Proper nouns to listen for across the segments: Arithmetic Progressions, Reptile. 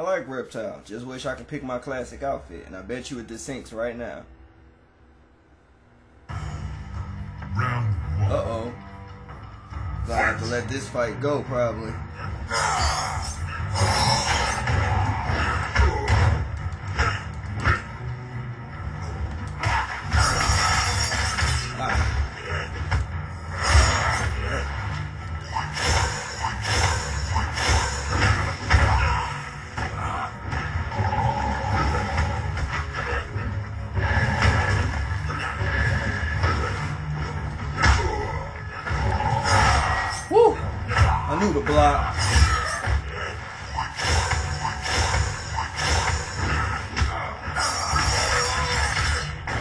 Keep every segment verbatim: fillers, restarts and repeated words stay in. I like Reptile, just wish I could pick my classic outfit, and I bet you it desinks right now. Uh-oh. So I have to let this fight go, probably. I knew the block.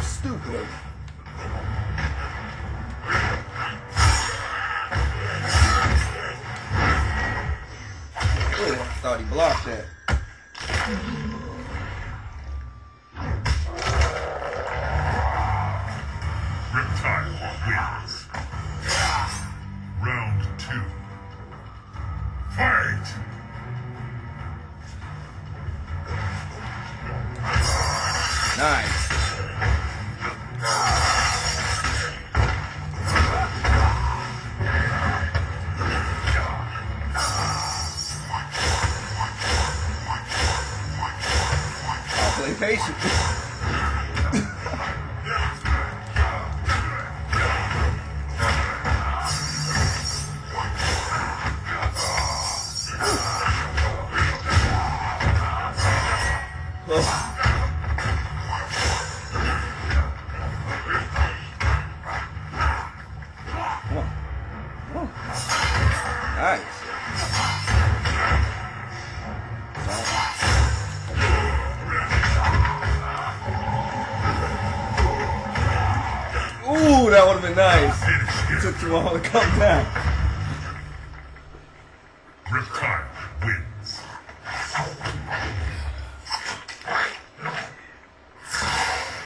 Stupid. Oh, I thought he blocked that. Reptile wins. Round two. Fight! Nice. I'll play patient. Nice. Ooh, that would have been nice. It took too long to come down. Reptile.